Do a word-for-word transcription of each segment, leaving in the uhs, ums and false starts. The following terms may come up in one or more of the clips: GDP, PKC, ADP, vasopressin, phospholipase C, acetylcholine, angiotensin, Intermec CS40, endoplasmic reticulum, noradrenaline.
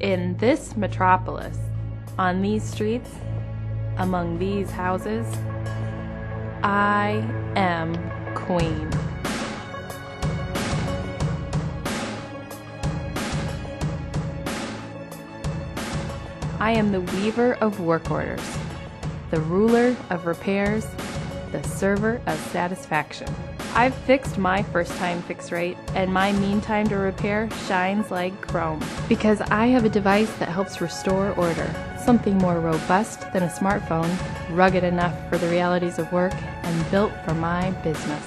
In this metropolis, on these streets, among these houses, I am queen. I am the weaver of work orders, the ruler of repairs, the server of satisfaction. I've fixed my first-time fix rate, and my mean time to repair shines like chrome, because I have a device that helps restore order, something more robust than a smartphone, rugged enough for the realities of work, and built for my business.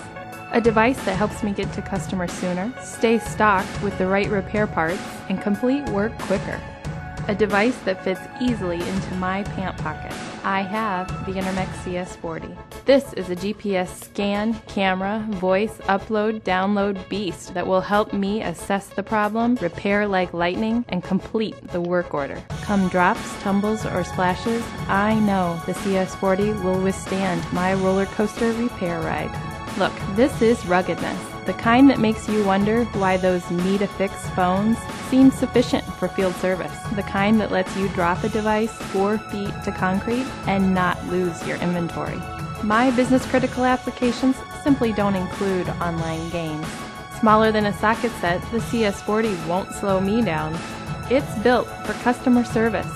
A device that helps me get to customers sooner, stay stocked with the right repair parts, and complete work quicker. A device that fits easily into my pant pocket. I have the Intermec C S forty. This is a G P S scan, camera, voice, upload, download beast that will help me assess the problem, repair like lightning, and complete the work order. Come drops, tumbles, or splashes, I know the C S forty will withstand my roller coaster repair ride. Look, this is ruggedness. The kind that makes you wonder why those need-a-fix phones seem sufficient for field service. The kind that lets you drop a device four feet to concrete and not lose your inventory. My business-critical applications simply don't include online games. Smaller than a socket set, the C S forty won't slow me down. It's built for customer service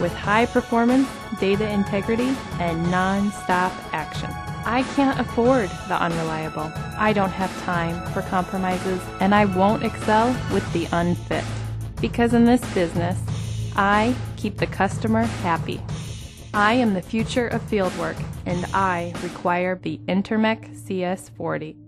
with high performance, data integrity, and non-stop action. I can't afford the unreliable. I don't have time for compromises, and I won't excel with the unfit. Because in this business, I keep the customer happy. I am the future of fieldwork, and I require the Intermec C S forty.